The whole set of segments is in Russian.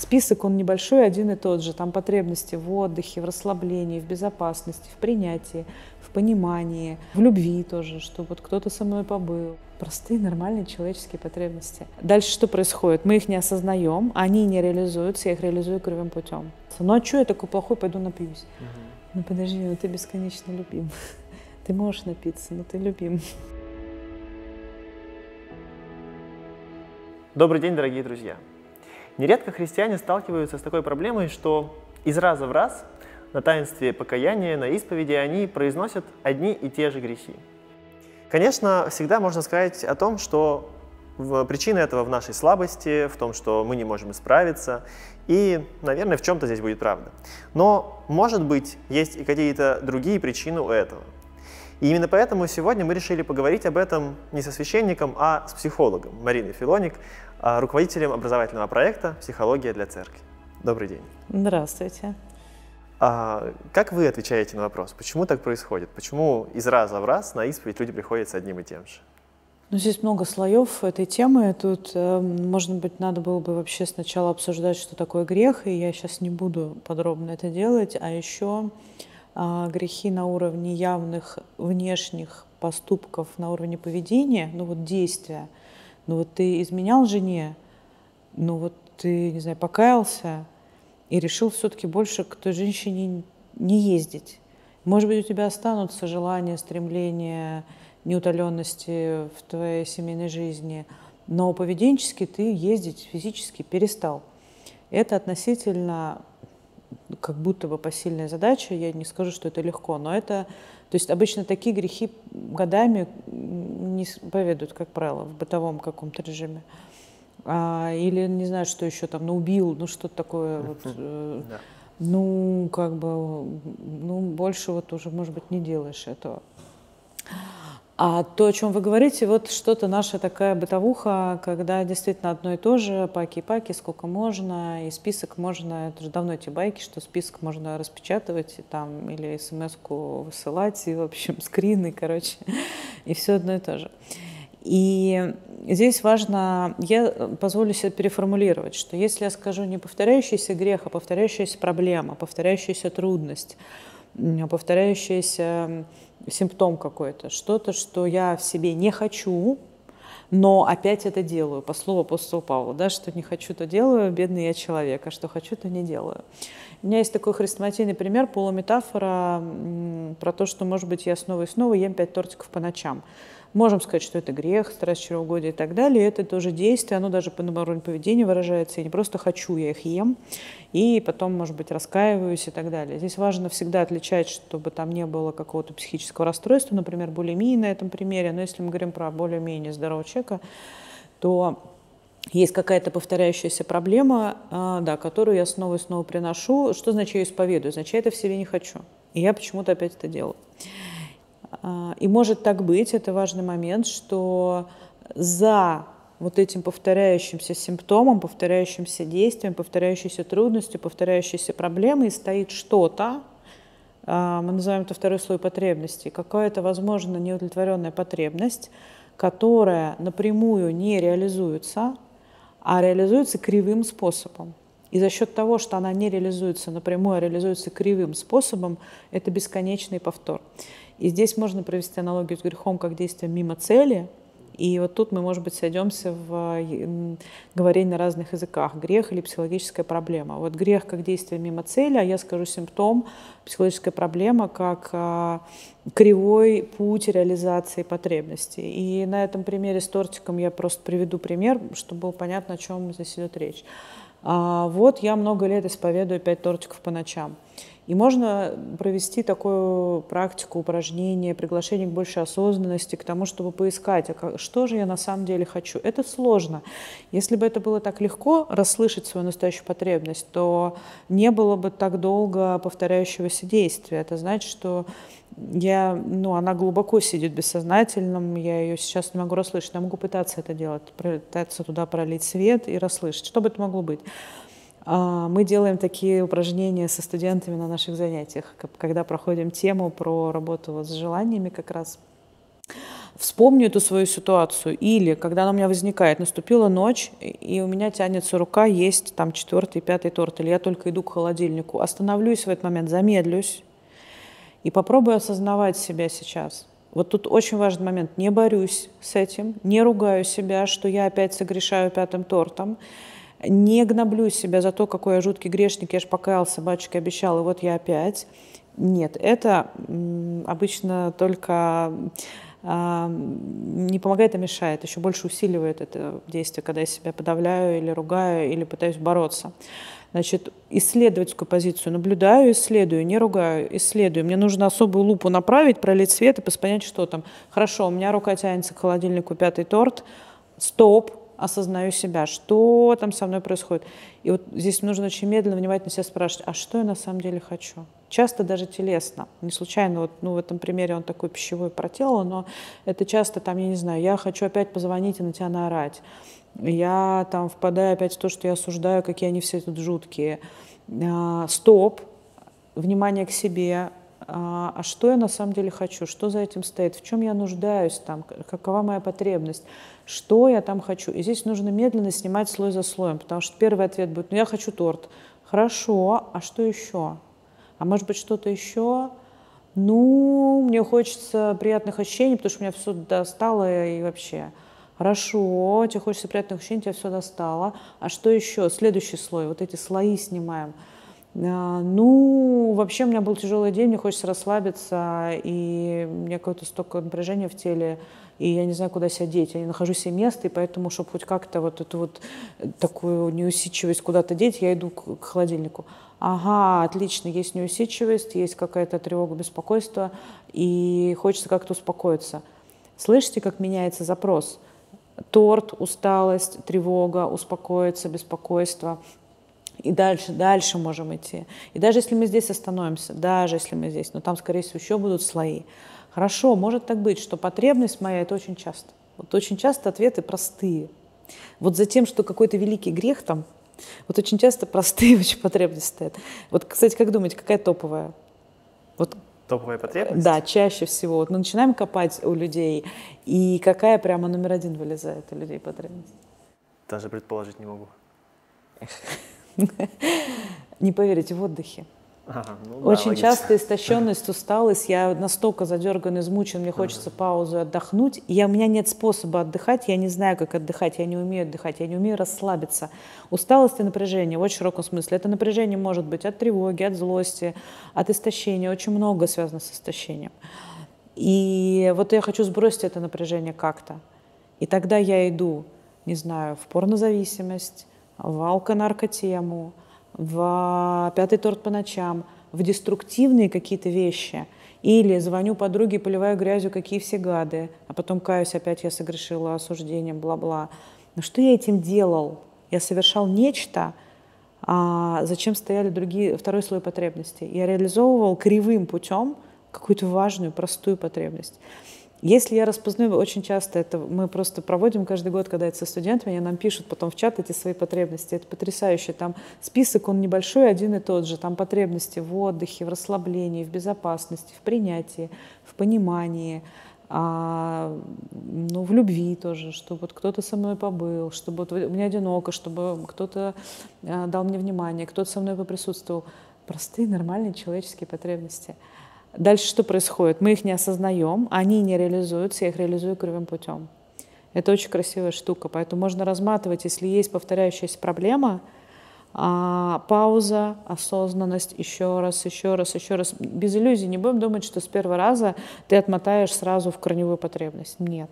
список, он небольшой, один и тот же. Там потребности в отдыхе, в расслаблении, в безопасности, в принятии, в понимании, в любви тоже, чтобы вот кто-то со мной побыл. Простые, нормальные человеческие потребности. Дальше что происходит? Мы их не осознаем, они не реализуются, я их реализую кривым путем. Ну а что я такой плохой, пойду напьюсь? Ну подожди, ну ты бесконечно любим. Ты можешь напиться, но ты любим. Добрый день, дорогие друзья! Нередко христиане сталкиваются с такой проблемой, что из раза в раз на таинстве покаяния, на исповеди они произносят одни и те же грехи. Конечно, всегда можно сказать о том, что причина этого в нашей слабости, в том, что мы не можем исправиться, и, наверное, в чем-то здесь будет правда. Но, может быть, есть и какие-то другие причины у этого. И именно поэтому сегодня мы решили поговорить об этом не со священником, а с психологом Мариной Филоник, руководителем образовательного проекта «Психология для церкви». Добрый день. Здравствуйте. Как вы отвечаете на вопрос, почему так происходит? Почему из раза в раз на исповедь люди приходят с одним и тем же? Ну, здесь много слоев этой темы. Тут, может быть, надо было бы вообще сначала обсуждать, что такое грех, и я сейчас не буду подробно это делать, а еще... грехи на уровне явных внешних поступков, на уровне поведения, ну вот действия. Ну вот ты изменял жене, ну вот ты, не знаю, покаялся и решил все-таки больше к той женщине не ездить. Может быть, у тебя останутся желания, стремления, неутоленности в твоей семейной жизни, но поведенчески ты ездить физически перестал. Это относительно... как будто бы посильная задача, я не скажу, что это легко, но это... То есть обычно такие грехи годами не поведут, как правило, в бытовом каком-то режиме. Или, не знаю, что еще там, ну, убил, ну, что-то такое. Вот, да. Ну, как бы, ну, больше вот уже, может быть, не делаешь этого. А то, о чем вы говорите, вот что-то наша такая бытовуха, когда действительно одно и то же, паки-паки, сколько можно, и список можно, это же давно эти байки, что список можно распечатывать и там, или смс-ку высылать, и, в общем, скрины, короче, и все одно и то же. И здесь важно, я позволю себе переформулировать, что если я скажу не повторяющийся грех, а повторяющаяся проблема, повторяющаяся трудность, повторяющийся симптом какой-то, что-то, что я в себе не хочу, но опять это делаю, по слову апостола Павла, да, что не хочу, то делаю, бедный я человек, а что хочу, то не делаю. У меня есть такой хрестоматийный пример, полуметафора про то, что, может быть, я снова и снова ем 5 тортиков по ночам. Можем сказать, что это грех, страсть, чревоугодие и так далее. Это тоже действие, оно даже по уровню поведения выражается. Я не просто хочу, я их ем, и потом, может быть, раскаиваюсь и так далее. Здесь важно всегда отличать, чтобы там не было какого-то психического расстройства, например, булимии на этом примере. Но если мы говорим про более-менее здорового человека, то есть какая-то повторяющаяся проблема, да, которую я снова и снова приношу. Что значит я исповедую? Значит, я это в себе не хочу. И я почему-то опять это делаю. И может так быть, это важный момент, что за вот этим повторяющимся симптомом, повторяющимся действием, повторяющейся трудностью, повторяющейся проблемой стоит что-то, мы называем это второй слой потребностей, какая-то, возможно, неудовлетворенная потребность, которая напрямую не реализуется, а реализуется кривым способом. И за счет того, что она не реализуется напрямую, а реализуется кривым способом, это бесконечный повтор. И здесь можно провести аналогию с грехом как действием мимо цели. И вот тут мы, может быть, сойдемся в говорении на разных языках. Грех или психологическая проблема. Вот грех как действие мимо цели, а я скажу симптом, психологическая проблема как кривой путь реализации потребностей. И на этом примере с тортиком я просто приведу пример, чтобы было понятно, о чем здесь идет речь. Вот я много лет исповедую 5 тортиков по ночам. И можно провести такую практику, упражнение, приглашение к большей осознанности, к тому, чтобы поискать, а что же я на самом деле хочу. Это сложно. Если бы это было так легко, расслышать свою настоящую потребность, то не было бы так долго повторяющегося действия. Это значит, что я, ну, она глубоко сидит в бессознательном, я ее сейчас не могу расслышать, я могу пытаться это делать, пытаться туда пролить свет и расслышать. Что бы это могло быть? Мы делаем такие упражнения со студентами на наших занятиях, когда проходим тему про работу с желаниями как раз. вспомню эту свою ситуацию, или когда она у меня возникает, наступила ночь, и у меня тянется рука есть там 4-й, 5-й торт, или я только иду к холодильнику, остановлюсь в этот момент, замедлюсь и попробую осознавать себя сейчас. Вот тут очень важный момент. Не борюсь с этим, не ругаю себя, что я опять согрешаю 5-м тортом, не гноблю себя за то, какой я жуткий грешник, я же покаялся, батюшке обещал, и вот я опять. Нет, это обычно только не помогает, а мешает, еще больше усиливает это действие, когда я себя подавляю или ругаю, или пытаюсь бороться. Значит, исследовательскую позицию наблюдаю, исследую, не ругаю, исследую. Мне нужно особую лупу направить, пролить свет и понять, что там. Хорошо, у меня рука тянется к холодильнику, 5-й торт, стоп, осознаю себя, что там со мной происходит. И вот здесь нужно очень медленно, внимательно себя спрашивать, а что я на самом деле хочу? Часто даже телесно, не случайно, вот, ну, в этом примере он такой пищевой про тело, но это часто там, я не знаю, я хочу опять позвонить и на тебя наорать. Я там впадаю опять в то, что я осуждаю, какие они все тут жуткие. Стоп, внимание к себе. А что я на самом деле хочу? Что за этим стоит? В чем я нуждаюсь там? Какова моя потребность? Что я там хочу? И здесь нужно медленно снимать слой за слоем, потому что первый ответ будет, ну я хочу торт. Хорошо, а что еще? А может быть что-то еще? Ну, мне хочется приятных ощущений, потому что меня все достало и вообще... Хорошо, тебе хочется приятных ощущений, тебя все достало. А что еще? Следующий слой, вот эти слои снимаем. Ну, вообще у меня был тяжелый день, мне хочется расслабиться, и у меня какое-то столько напряжения в теле, и я не знаю, куда себя деть, я не нахожу себе места, и поэтому, чтобы хоть как-то вот эту вот такую неусидчивость куда-то деть, я иду к холодильнику. Ага, отлично, есть неусидчивость, есть какая-то тревога, беспокойство, и хочется как-то успокоиться. Слышите, как меняется запрос? Торт, усталость, тревога, успокоиться, беспокойство. И дальше можем идти. И даже если мы здесь остановимся, даже если мы здесь, но там, скорее всего, еще будут слои. Хорошо, может так быть, что потребность моя – это очень часто. Вот очень часто ответы простые. Вот за тем, что какой-то великий грех там, вот очень часто простые очень потребности стоят. Вот, кстати, как думаете, какая топовая? Вот топовая потребность? Да, чаще всего. Вот мы начинаем копать у людей, и какая прямо номер один вылезает у людей потребность? Даже предположить не могу. Не поверите, в отдыхе. Ага, ну, очень часто истощенность, усталость, я настолько задерган, измучен, мне хочется паузу отдохнуть, и у меня нет способа отдыхать, я не знаю, как отдыхать, я не умею отдыхать, я не умею расслабиться. Усталость и напряжение в очень широком смысле. Это напряжение может быть от тревоги, от злости, от истощения, очень много связано с истощением. И вот я хочу сбросить это напряжение как-то. И тогда я иду, не знаю, в порнозависимость, в алко-наркотему, в 5-й торт по ночам, в деструктивные какие-то вещи. Или звоню подруге, поливаю грязью, какие все гады, а потом каюсь, опять я согрешила осуждением, бла-бла. Но что я этим делал? Я совершал нечто, а зачем стояли другие, второй слой потребностей. Я реализовывал кривым путем какую-то важную, простую потребность. Если я распознаю, очень часто это мы просто проводим каждый год, когда это со студентами, они нам пишут потом в чат эти свои потребности. Это потрясающе. Там список, он небольшой, один и тот же. Там потребности в отдыхе, в расслаблении, в безопасности, в принятии, в понимании, ну, в любви тоже, чтобы вот кто-то со мной побыл, чтобы вот мне одиноко, чтобы кто-то дал мне внимание, кто-то со мной поприсутствовал. Простые, нормальные человеческие потребности. Дальше что происходит? Мы их не осознаем, они не реализуются, я их реализую кривым путем. Это очень красивая штука, поэтому можно разматывать, если есть повторяющаяся проблема, пауза, осознанность, еще раз. Без иллюзий, не будем думать, что с первого раза ты отмотаешь сразу в корневую потребность. Нет.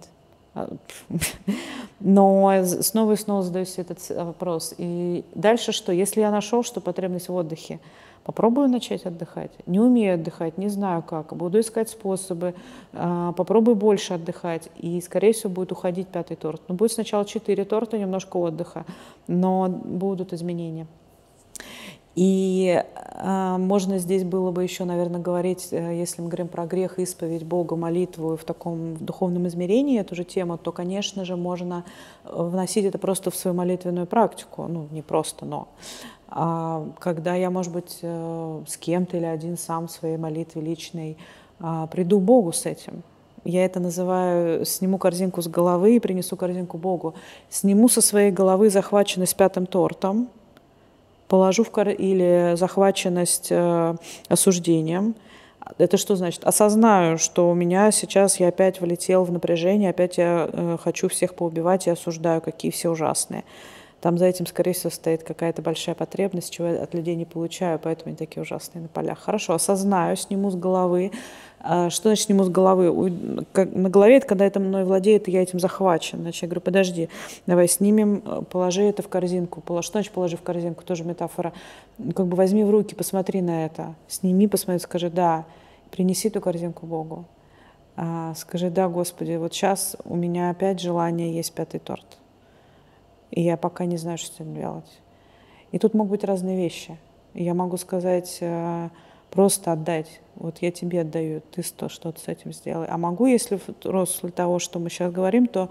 Но снова и снова задаю себе этот вопрос. И дальше что? Если я нашел, что потребность в отдыхе, попробую начать отдыхать. Не умею отдыхать, не знаю как. Буду искать способы. Попробую больше отдыхать. И, скорее всего, будет уходить 5-й торт. Но будет сначала 4 торта, немножко отдыха. Но будут изменения. И можно здесь было бы еще, наверное, говорить, если мы говорим про грех, исповедь Бога, молитву в таком духовном измерении, эту же тему, то, конечно же, можно вносить это просто в свою молитвенную практику. Ну, не просто, но... когда я, может быть, с кем-то или один сам в своей молитве личной приду Богу с этим. Я это называю «сниму корзинку с головы и принесу корзинку Богу». Сниму со своей головы захваченность пятым тортом, положу в или захваченность осуждением. Это что значит? Осознаю, что у меня сейчас я опять влетел в напряжение, опять я хочу всех поубивать и осуждаю, какие все ужасные. Там за этим, скорее всего, стоит какая-то большая потребность, чего я от людей не получаю, поэтому они такие ужасные на полях. Хорошо, осознаю, сниму с головы. Что значит сниму с головы? На голове, это когда это мной владеет, и я этим захвачен. Значит, я говорю, подожди, давай снимем, положи это в корзинку. Что значит положи в корзинку? Тоже метафора. Как бы возьми в руки, посмотри на это. Сними, посмотри, скажи «да», принеси эту корзинку Богу. Скажи «да, Господи, вот сейчас у меня опять желание есть пятый торт. И я пока не знаю, что с этим делать». И тут могут быть разные вещи. Я могу сказать, просто отдать. Вот я тебе отдаю, ты что-то с этим сделай. А могу, если после того, что мы сейчас говорим, то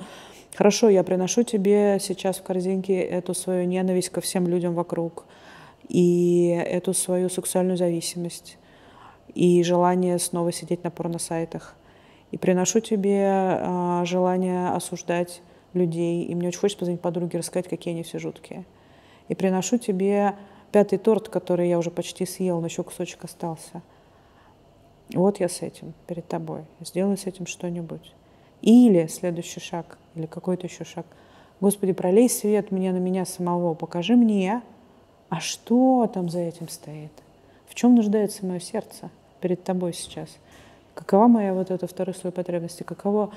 хорошо, я приношу тебе сейчас в корзинке эту свою ненависть ко всем людям вокруг и эту свою сексуальную зависимость и желание снова сидеть на порносайтах. И приношу тебе желание осуждать людей, и мне очень хочется позвонить подруге, рассказать, какие они все жуткие. И приношу тебе пятый торт, который я уже почти съел, но еще кусочек остался. Вот я с этим перед тобой. Сделай с этим что-нибудь. Или следующий шаг, или какой-то еще шаг. Господи, пролей свет мне на меня самого, покажи мне, а что там за этим стоит? В чем нуждается мое сердце перед тобой сейчас? Какова моя вот эта второй слой потребности? Какова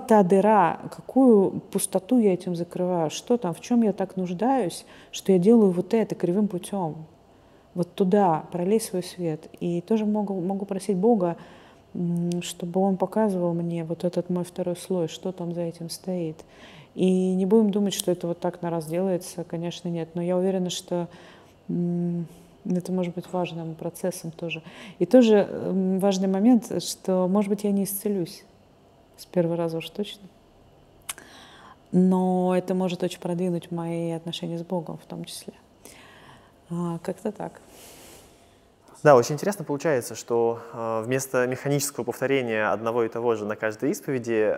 та дыра? Какую пустоту я этим закрываю? Что там? В чем я так нуждаюсь, что я делаю вот это кривым путем? Вот туда пролей свой свет. И тоже могу просить Бога, чтобы Он показывал мне вот этот мой второй слой, что там за этим стоит. И не будем думать, что это вот так на раз делается. Конечно, нет. Но я уверена, что это может быть важным процессом тоже. И тоже важный момент, что, может быть, я не исцелюсь с первого раза уж точно, но это может очень продвинуть мои отношения с Богом в том числе. Как-то так. Да, очень интересно получается, что вместо механического повторения одного и того же на каждой исповеди,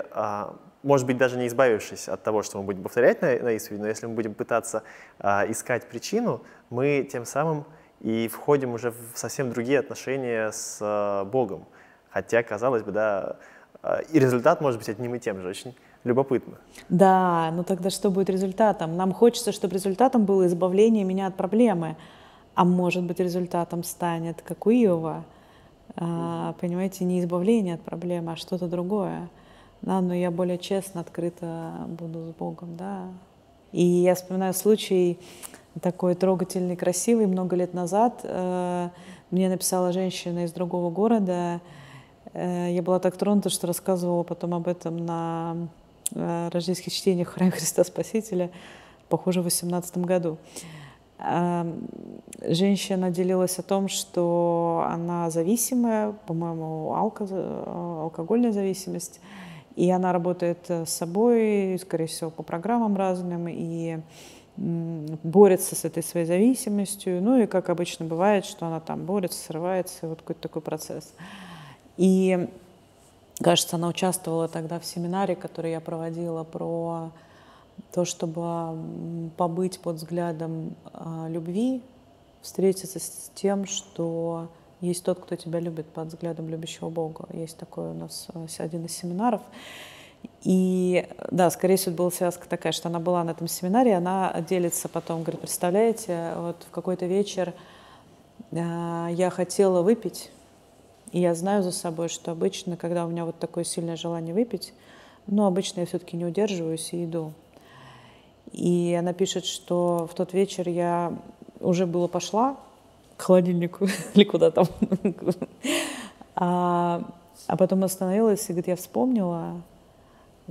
может быть, даже не избавившись от того, что мы будем повторять на исповеди, но если мы будем пытаться искать причину, мы тем самым и входим уже в совсем другие отношения с Богом. Хотя, казалось бы, да, и результат может быть одним и тем же. Очень любопытно. Да, но тогда что будет результатом? Нам хочется, чтобы результатом было избавление меня от проблемы. А может быть, результатом станет, как у Иова, понимаете, не избавление от проблемы, а что-то другое. Да, но я более честно, открыто буду с Богом, да. И я вспоминаю случай такой трогательный, красивый. Много лет назад мне написала женщина из другого города. Я была так тронута, что рассказывала потом об этом на рождественских чтениях в Храме Христа Спасителя, похоже, в 2018 году. Женщина делилась о том, что она зависимая, по-моему, алкогольная зависимость. И она работает с собой, скорее всего, по программам разным, и борется с этой своей зависимостью. Ну и, как обычно бывает, что она там борется, срывается, вот какой-то такой процесс. И, кажется, она участвовала тогда в семинаре, который я проводила про то, чтобы побыть под взглядом любви, встретиться с тем, что есть тот, кто тебя любит под взглядом любящего Бога. Есть такой у нас один из семинаров. И да, скорее всего, была связка такая, что она была на этом семинаре, она делится потом, говорит, представляете, вот в какой-то вечер я хотела выпить, и я знаю за собой, что обычно, когда у меня вот такое сильное желание выпить, но обычно я все-таки не удерживаюсь и иду. И она пишет, что в тот вечер я уже было пошла к холодильнику или куда там, а потом остановилась и говорит, я вспомнила,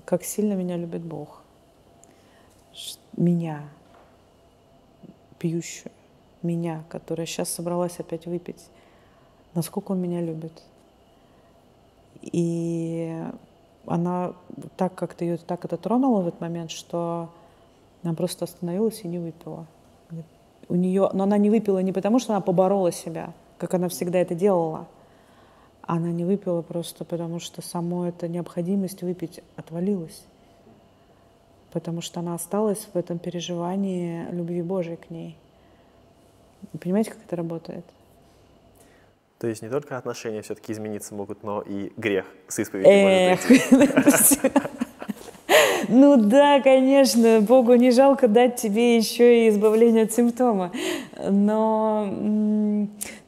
как сильно меня любит Бог. Меня, пьющую, меня, которая сейчас собралась опять выпить. Насколько Он меня любит. И она так как-то ее так это тронула в этот момент, что она просто остановилась и не выпила. У нее, но она не выпила не потому, что она поборола себя, как она всегда это делала, Она не выпила просто потому, что сама эта необходимость выпить отвалилась. Потому что она осталась в этом переживании любви Божией к ней. Вы понимаете, как это работает? То есть не только отношения все-таки измениться могут, но и грех с исповедью может идти. Ну да, конечно, Богу не жалко дать тебе еще и избавление от симптома. Но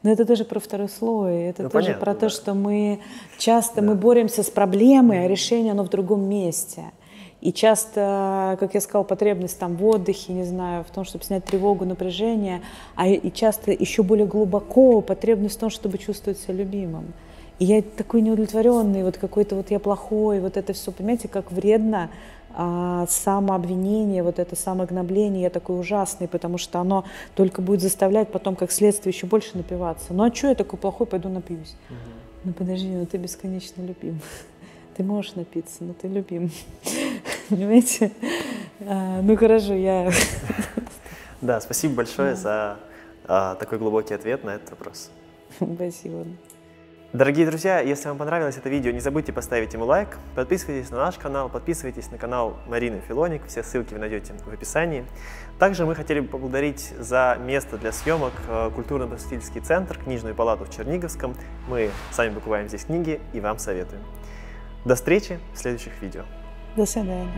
это тоже про второй слой, это тоже понятно, про то, что мы часто мы боремся с проблемой, а решение оно в другом месте. И часто, как я сказала, потребность там в отдыхе, не знаю, в том, чтобы снять тревогу, напряжение, и часто еще более глубоко потребность в том, чтобы чувствовать себя любимым. И я такой неудовлетворенный, вот какой-то вот я плохой, вот это все, понимаете, как вредно самообвинение, вот это самогнобление, я такой ужасный, потому что оно только будет заставлять потом, как следствие, еще больше напиваться. Ну а что я такой плохой, пойду напьюсь? Ну подожди, ну ты бесконечно любим. Ты можешь напиться, но ты любим. Понимаете? Ну хорошо, я... Да, спасибо большое за такой глубокий ответ на этот вопрос. Спасибо. Дорогие друзья, если вам понравилось это видео, не забудьте поставить ему лайк, подписывайтесь на наш канал, подписывайтесь на канал Марины Филоник, все ссылки вы найдете в описании. Также мы хотели бы поблагодарить за место для съемок культурно-просветительский центр, Книжную палату в Черниговском. Мы сами покупаем здесь книги и вам советуем. До встречи в следующих видео. До свидания.